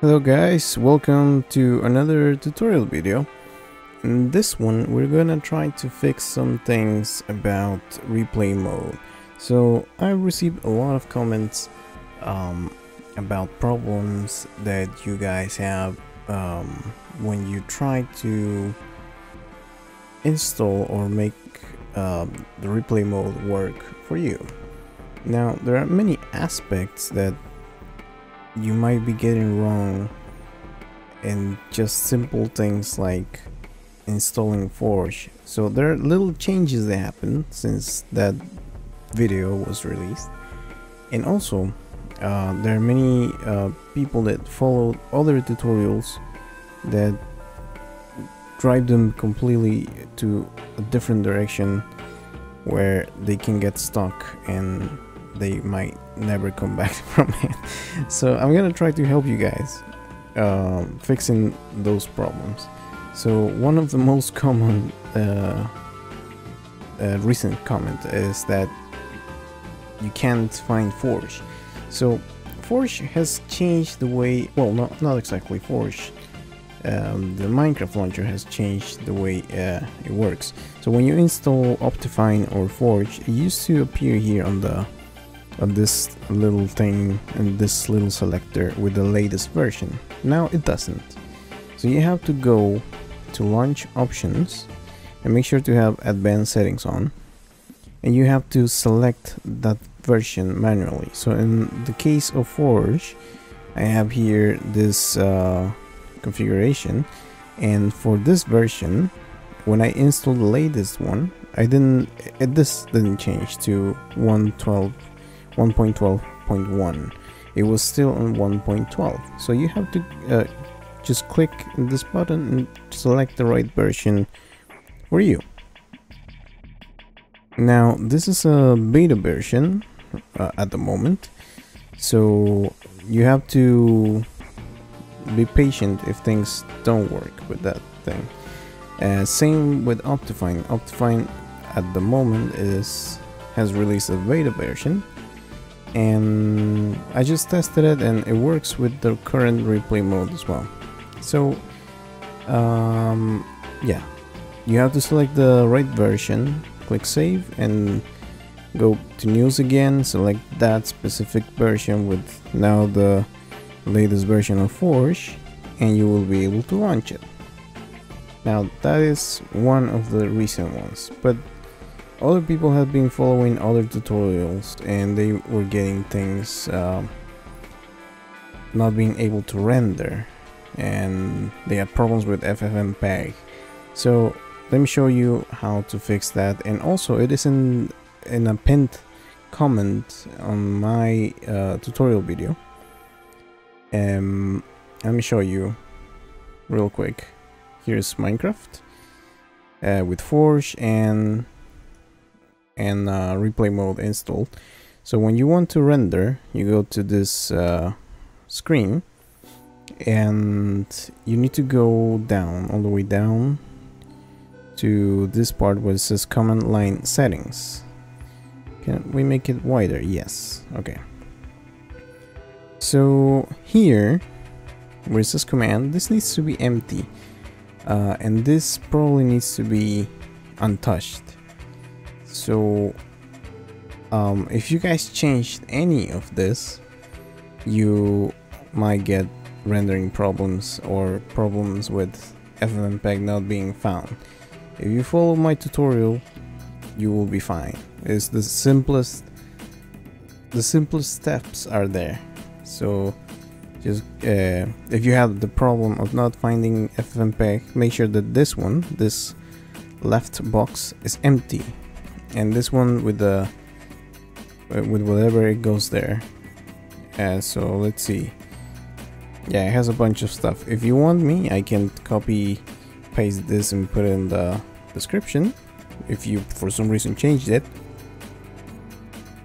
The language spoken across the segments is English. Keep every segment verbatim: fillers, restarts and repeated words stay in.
Hello guys, welcome to another tutorial video. In this one we're gonna try to fix some things about replay mode. So I've received a lot of comments um, about problems that you guys have um, when you try to install or make uh, the replay mode work for you. Now there are many aspects that you might be getting wrong, and just simple things like installing Forge. So there are little changes that happen since that video was released, and also uh, there are many uh, people that followed other tutorials that drive them completely to a different direction where they can get stuck and they might never come back from it. So I'm gonna try to help you guys uh, fixing those problems. So one of the most common uh, uh, recent comment is that you can't find Forge. So Forge has changed the way, well, not, not exactly Forge, um, the Minecraft launcher has changed the way uh, it works. So when you install Optifine or Forge, it used to appear here on the on this little thing and this little selector with the latest version. Now it doesn't. So you have to go to launch options and make sure to have advanced settings on, and you have to select that version manually. So in the case of Forge, I have here this uh, configuration, and for this version, when I installed the latest one, I didn't, it, this didn't change to one point twelve point one. It was still on one point twelve. So you have to uh, just click this button and select the right version for you. Now this is a beta version uh, at the moment, so you have to be patient if things don't work with that thing. Uh, same with Optifine. Optifine at the moment is has released a beta version, and I just tested it and it works with the current replay mode as well. So um, yeah, you have to select the right version, click save, and go to news again, select that specific version with now the latest version of Forge, and you will be able to launch it. Now that is one of the recent ones, but other people have been following other tutorials and they were getting things uh, not being able to render, and they had problems with F F mpeg. So let me show you how to fix that, and also it is in, in a pinned comment on my uh, tutorial video. Um, let me show you real quick. Here's Minecraft uh, with Forge and and uh, replay mode installed. So when you want to render, you go to this uh, screen, and you need to go down, all the way down to this part where it says command line settings. Can we make it wider? Yes, okay. So here where it says command, this needs to be empty, uh, and this probably needs to be untouched. So um, if you guys changed any of this, you might get rendering problems or problems with F F mpeg not being found. If you follow my tutorial, you will be fine. It's the simplest, the simplest steps are there. So just uh, if you have the problem of not finding F F mpeg, make sure that this one, this left box, is empty, and this one with the with whatever it goes there. And uh, so let's see, yeah, it has a bunch of stuff. If you want me, I can copy paste this and put it in the description if you for some reason changed it,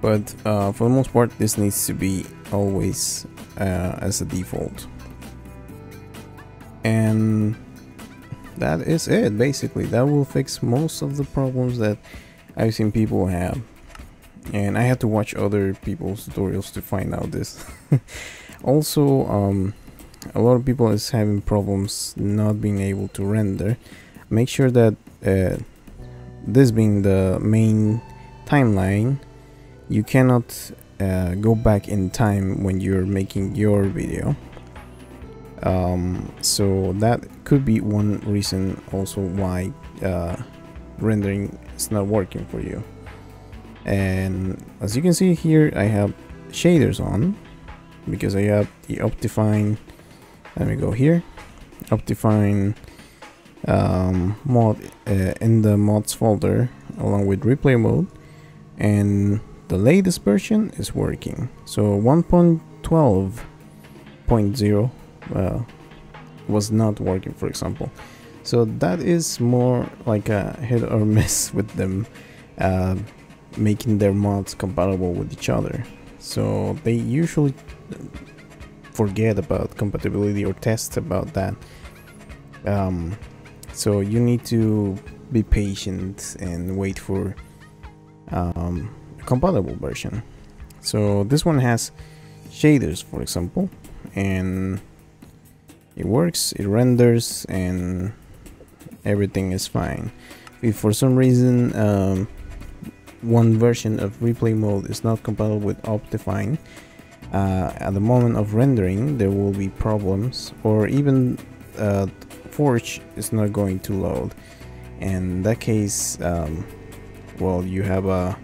but uh, for the most part this needs to be always uh, as a default. And that is it. Basically that will fix most of the problems that I've seen people have, and I had to watch other people's tutorials to find out this. Also, um, a lot of people is having problems not being able to render. Make sure that uh, this being the main timeline, you cannot uh, go back in time when you're making your video. Um, so that could be one reason also why uh, rendering is not working for you. And as you can see here, I have shaders on because I have the Optifine. Let me go here, Optifine um, mod uh, in the mods folder along with replay mode, and the latest version is working. So one point twelve point zero uh, was not working, for example. So that is more like a hit or miss with them uh, making their mods compatible with each other. So they usually forget about compatibility or test about that. Um, so you need to be patient and wait for um, a compatible version. So this one has shaders, for example, and it works, it renders, and everything is fine. If for some reason um, one version of replay mode is not compatible with Optifine, Uh, at the moment of rendering there will be problems, or even uh, Forge is not going to load, and in that case um, well, you have a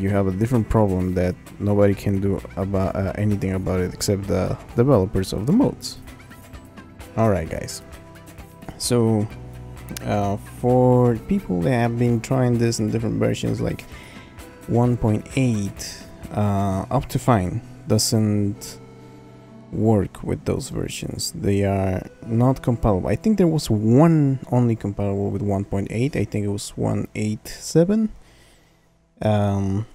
you have a different problem that nobody can do about uh, anything about it except the developers of the mods. Alright guys, so uh, for people that have been trying this in different versions like one point eight, Uh, Optifine doesn't work with those versions. They are not compatible. I think there was one only compatible with one point eight. I think it was one point eight seven. Um,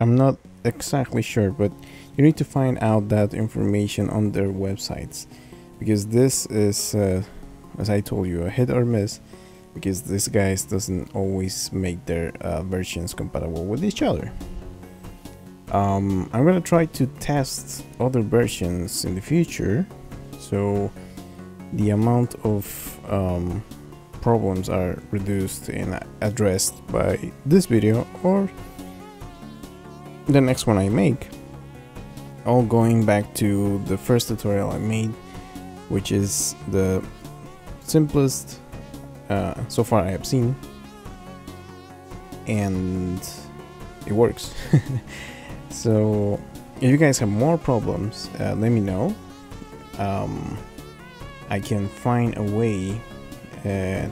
I'm not exactly sure, but you need to find out that information on their websites, because this is, uh, as I told you, a hit or miss, because these guys doesn't always make their uh, versions compatible with each other. Um, I'm gonna try to test other versions in the future, so the amount of um, problems are reduced and addressed by this video or the next one I make. All going back to the first tutorial I made, which is the simplest uh, so far I have seen, and it works. So if you guys have more problems, uh, let me know. um, I can find a way, uh,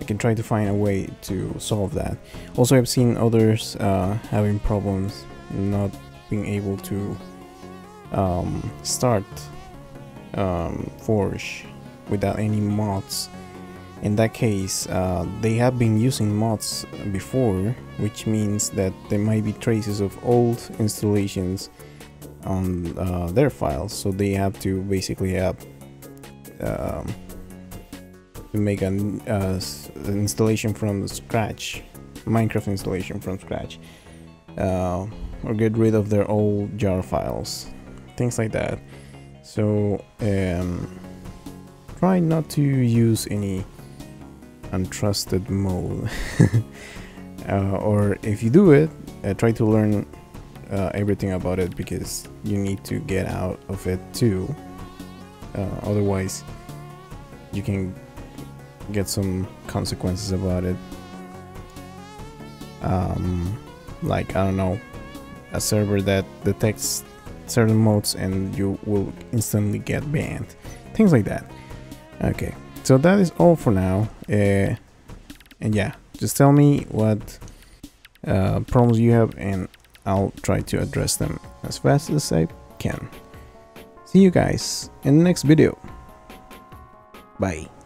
I can try to find a way to solve that. Also, I've seen others uh, having problems not being able to um, start um, Forge without any mods. In that case, uh, they have been using mods before, which means that there might be traces of old installations on uh, their files, so they have to basically have um, to make an, uh, an installation from scratch, Minecraft installation from scratch, uh, or get rid of their old jar files, things like that. So um, try not to use any untrusted mode. uh, or if you do it, uh, try to learn uh, everything about it, because you need to get out of it too. Uh, otherwise you can get some consequences about it, um, like, I don't know, a server that detects certain modes and you will instantly get banned, things like that. Okay, so that is all for now, uh, and yeah, just tell me what uh, problems you have and I'll try to address them as fast as I can. See you guys in the next video. Bye.